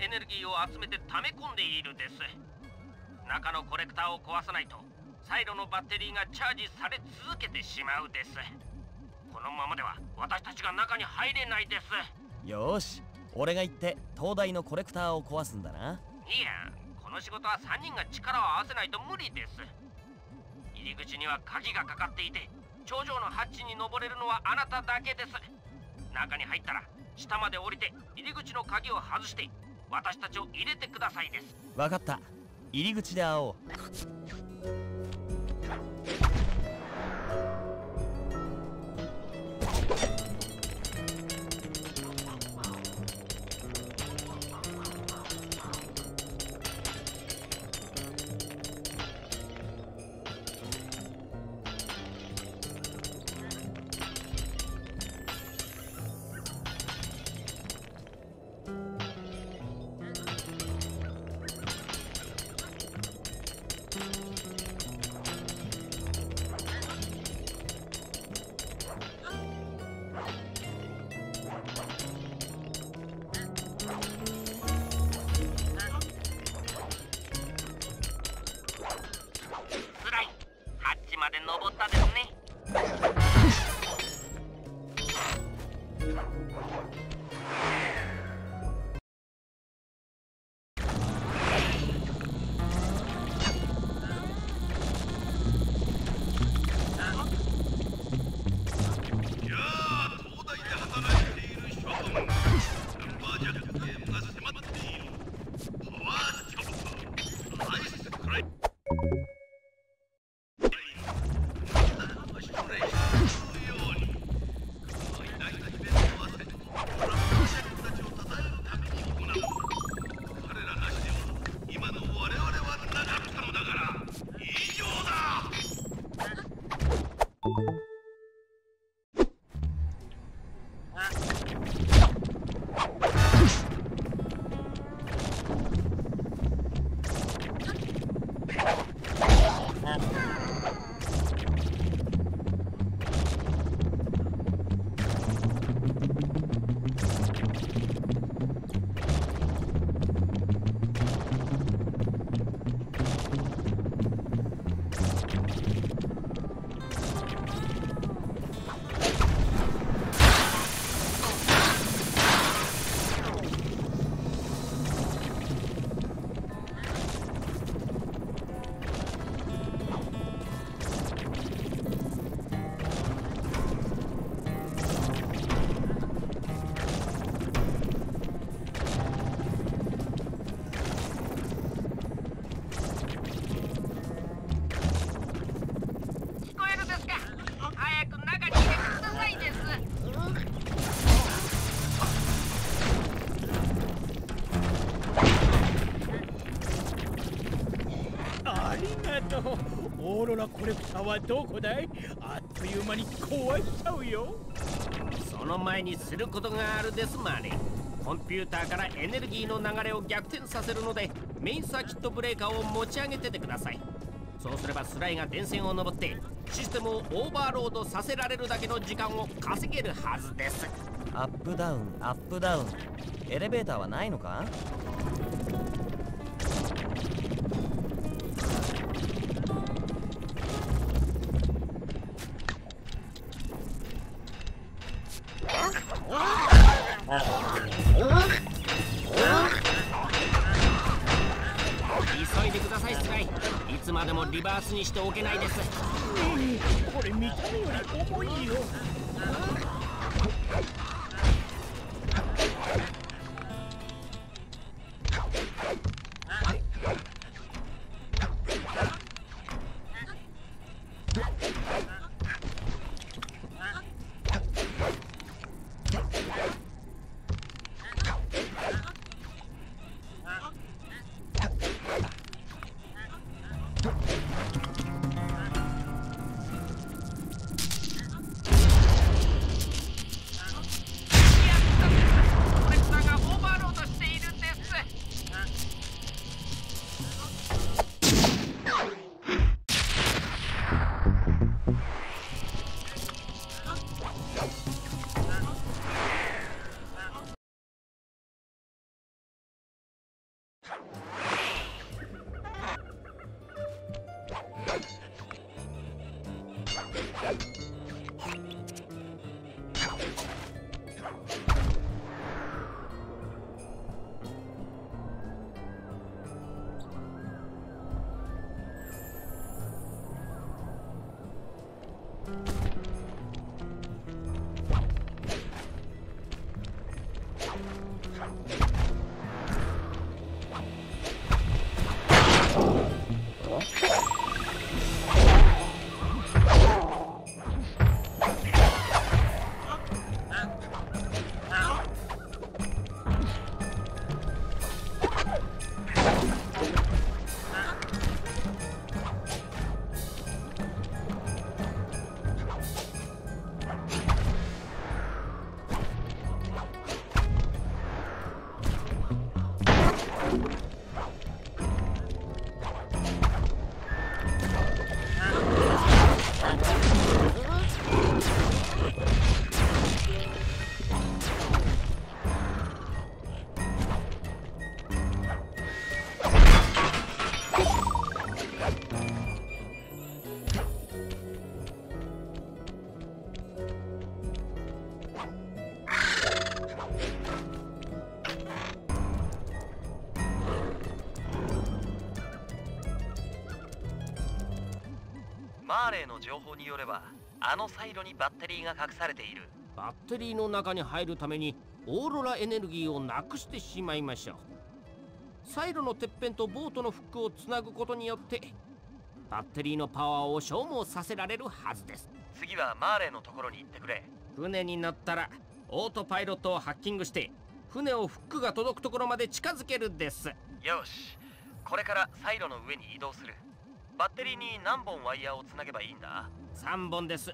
エネルギーを集めて溜め込んでいるです。中のコレクターを壊さないとサイロのバッテリーがチャージされ続けてしまうです。このままでは私たちが中に入れないです。よし、俺が行って東大のコレクターを壊すんだな。いや、この仕事は3人が力を合わせないと無理です。入り口には鍵がかかっていて、頂上のハッチに登れるのはあなただけです。中に入ったら下まで降りて、入り口の鍵を外して私たちを入れてくださいです。わかった、入り口で会おう。オーロラコレクターはどこだい？あっという間に壊しちゃうよ。その前にすることがあるです、マリン。コンピューターからエネルギーの流れを逆転させるので、メインサーキットブレーカーを持ち上げててください。そうすればスライが電線を登ってシステムをオーバーロードさせられるだけの時間を稼げるはずです。アップダウンアップダウン、エレベーターはないのか？急いでくださいスライ、いつまでもリバースにしておけないです。これ見た目より重いよ。マーレーの情報によれば、あのサイロにバッテリーが隠されている。バッテリーの中に入るためにオーロラエネルギーをなくしてしまいましょう。サイロのてっぺんとボートのフックをつなぐことによってバッテリーのパワーを消耗させられるはずです。次はマーレーのところに行ってくれ。船に乗ったらオートパイロットをハッキングして船をフックが届くところまで近づけるです。よし、これからサイロの上に移動する。バッテリーに何本ワイヤーをつなげばいいんだ？ 3 本です。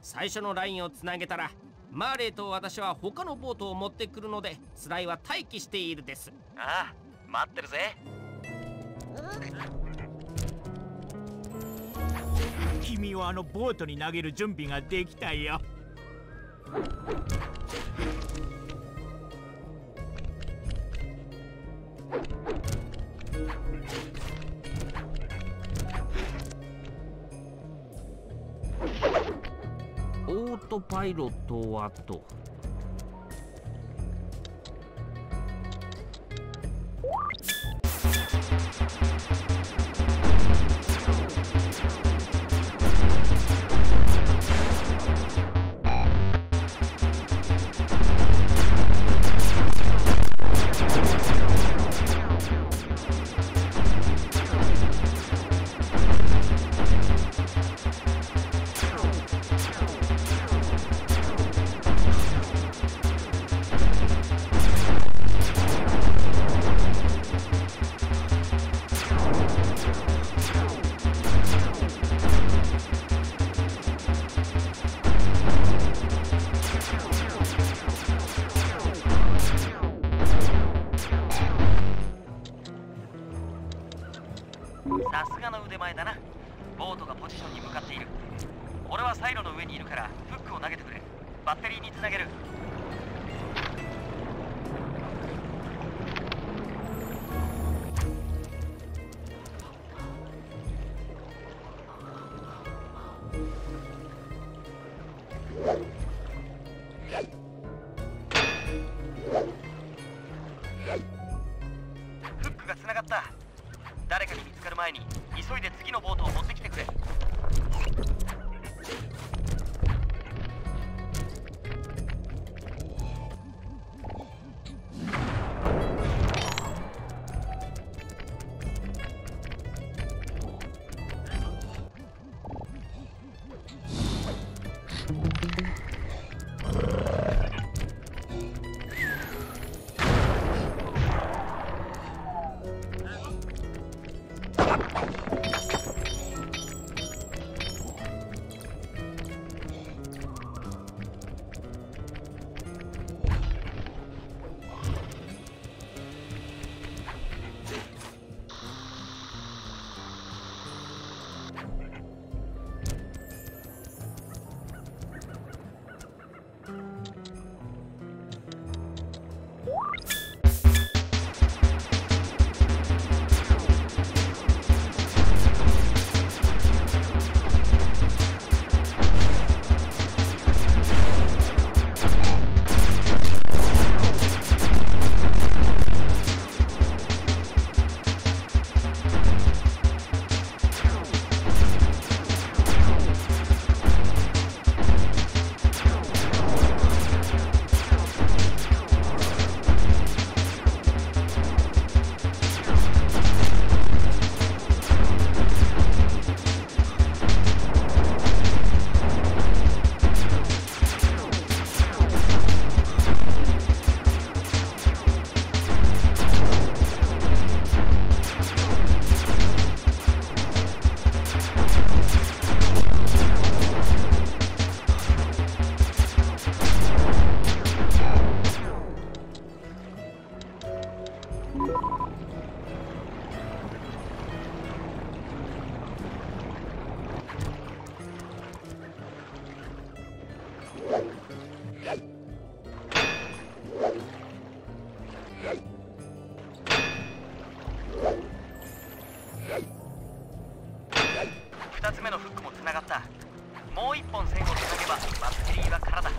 最初のラインをつなげたら、マーレーと私は他のボートを持ってくるので、スライは待機しているです。ああ、待ってるぜ。君はあのボートに投げる準備ができたよ。オートパイロットはと投げてくれ。バッテリーにつなげる。フックがつながった。誰かに見つかる前に急いで次のボートを持ってきてくれ。2つ目のフックもつながった。もう1本線をつなげばバッテリーは空だ。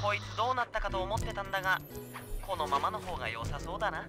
こいつどうなったかと思ってたんだが、このままの方が良さそうだな。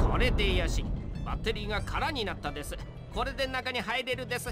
これでよし。バッテリーが空になったです。これで中に入れるです。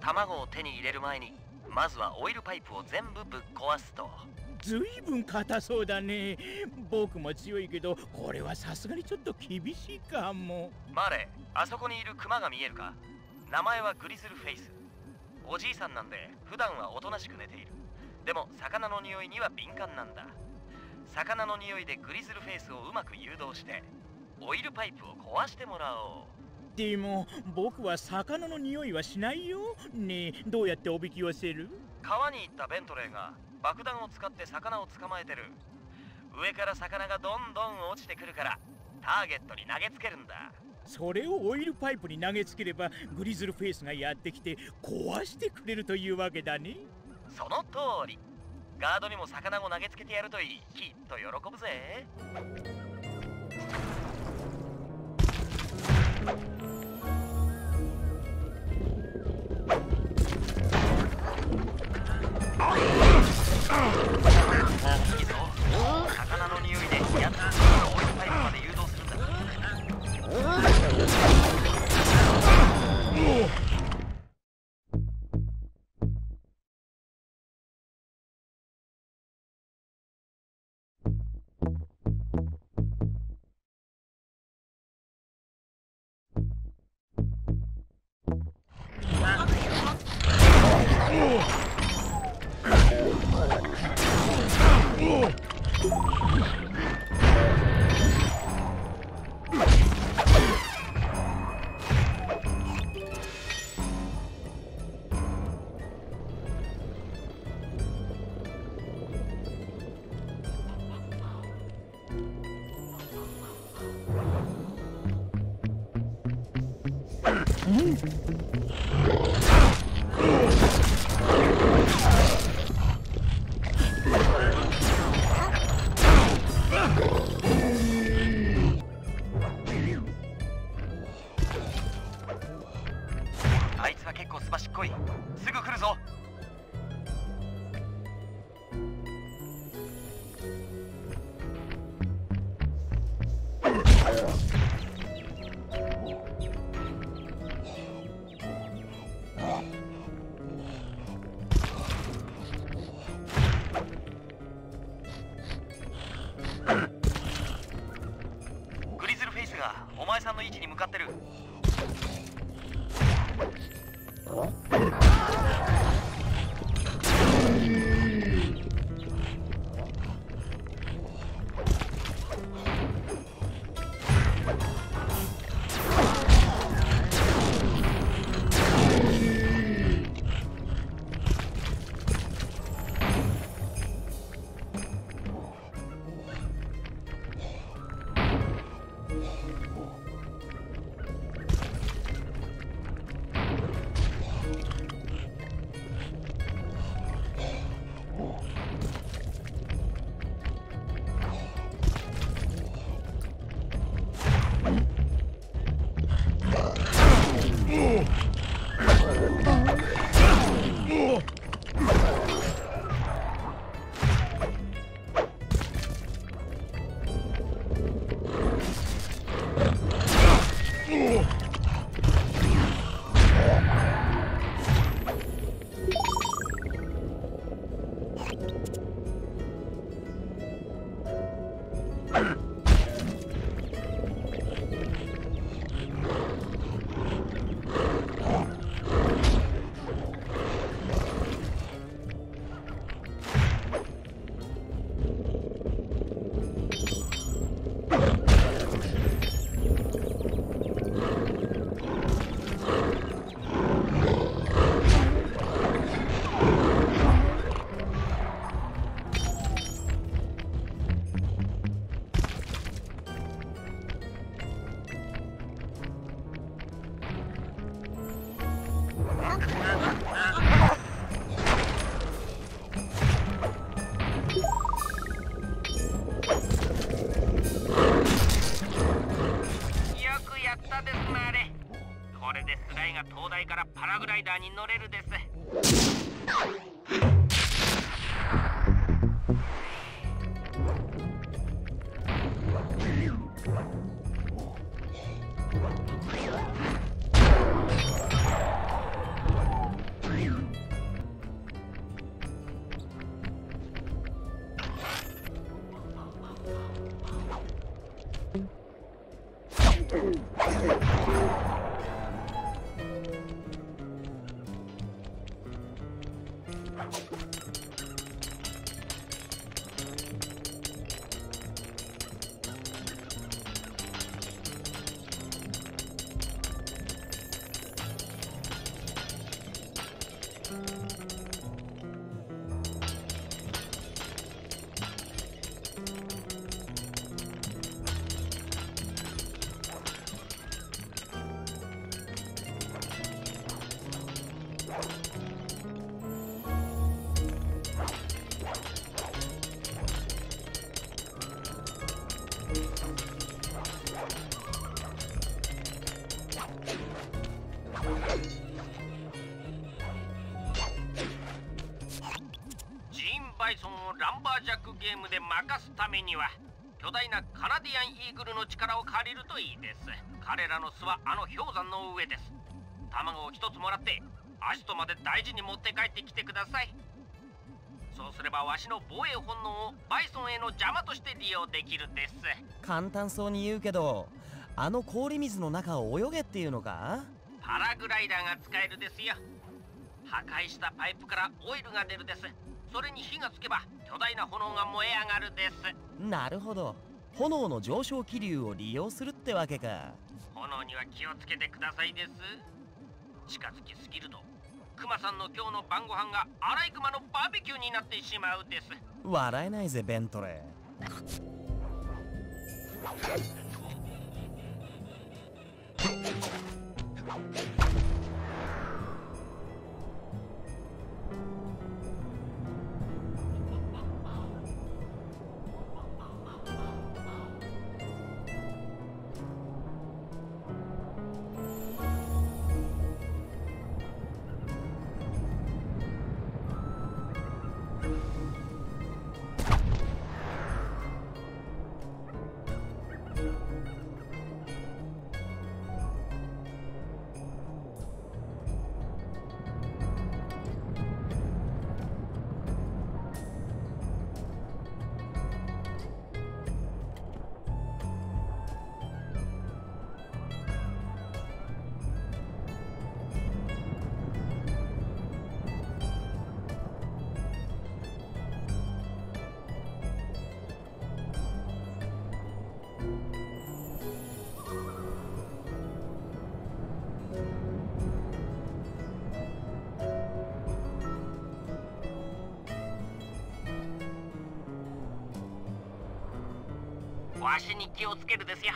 卵を手に入れる前にまずはオイルパイプを全部ぶっ壊すと。ずいぶん硬そうだね。僕も強いけどこれはさすがにちょっと厳しいかも。マレー、あそこにいるクマが見えるか。名前はグリズルフェイス。おじいさんなんで普段はおとなしく寝ている。でも魚の匂いには敏感なんだ。魚の匂いでグリズルフェイスをうまく誘導してオイルパイプを壊してもらおう。でも僕は魚の匂いはしないよ。ねえ、どうやっておびき寄せる？川に行ったベントレーが爆弾を使って魚を捕まえてる。上から魚がどんどん落ちてくるからターゲットに投げつけるんだ。それをオイルパイプに投げつければグリズルフェイスがやってきて壊してくれるというわけだね。その通り。ガードにも魚を投げつけてやるといい。きっと喜ぶぜ。あいつは結構すばしっこい。すぐ来るぞ。ゲームで負かすためには巨大なカナディアンイーグルの力を借りるといいです。彼らの巣はあの氷山の上です。卵を一つもらってアシトまで大事に持って帰ってきてください。そうすればわしの防衛本能をバイソンへの邪魔として利用できるです。簡単そうに言うけど、あの氷水の中を泳げっていうのか。パラグライダーが使えるですよ。破壊したパイプからオイルが出るです。それに火がつけば巨大な炎が燃え上がるです。なるほど、炎の上昇気流を利用するってわけか。炎には気をつけてくださいです。近づきすぎるとクマさんの今日の晩ご飯がアライグマのバーベキューになってしまうです。笑えないぜベントレー。わしに気をつけるですよ。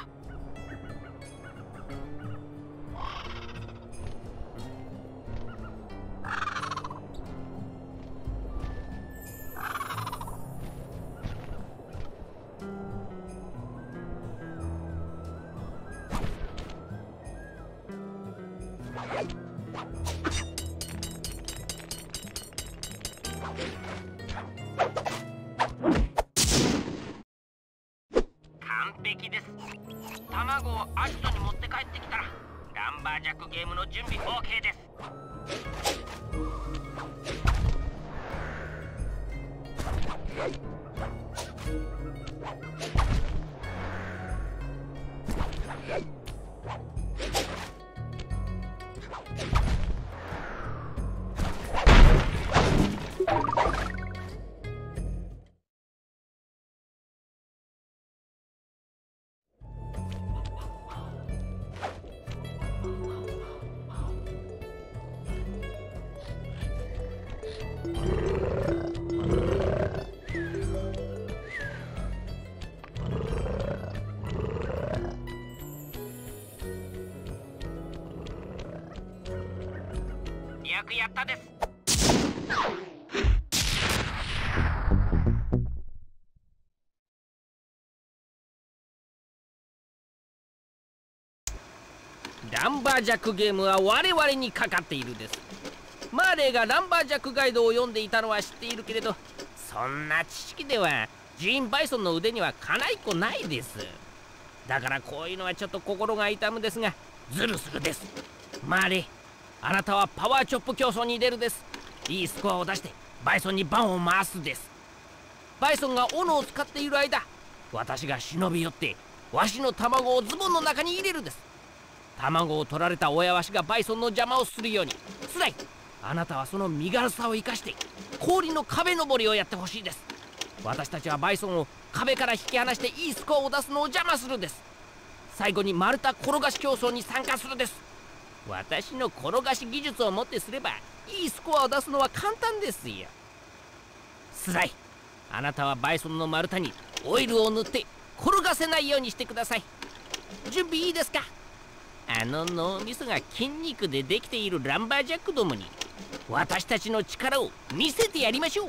くやったです。 ランバージャックゲームは我々にかかっているです。マーレーがランバージャックガイドを読んでいたのは知っているけれど、そんな知識ではジーン・バイソンの腕にはかないっこないです。だからこういうのはちょっと心が痛むですが、ズルするです。マーレー、あなたはパワーチョップ競争に出るです。いいスコアを出してバイソンに番を回すです。バイソンが斧を使っている間、私が忍び寄ってわしの卵をズボンの中に入れるです。 卵を取られた親わしがバイソンの邪魔をするように、つらい。あなたはその身軽さを生かして氷の壁登りをやってほしいです。私たちはバイソンを壁から引き離していいスコアを出すのを邪魔するです。最後に丸太転がし競争に参加するです。私の転がし技術をもってすればいいスコアを出すのは簡単ですよ。つらい。あなたはバイソンの丸太にオイルを塗って転がせないようにしてください。準備いいですか？ あの脳みそが筋肉でできているランバージャックどもに私たちの力を見せてやりましょう。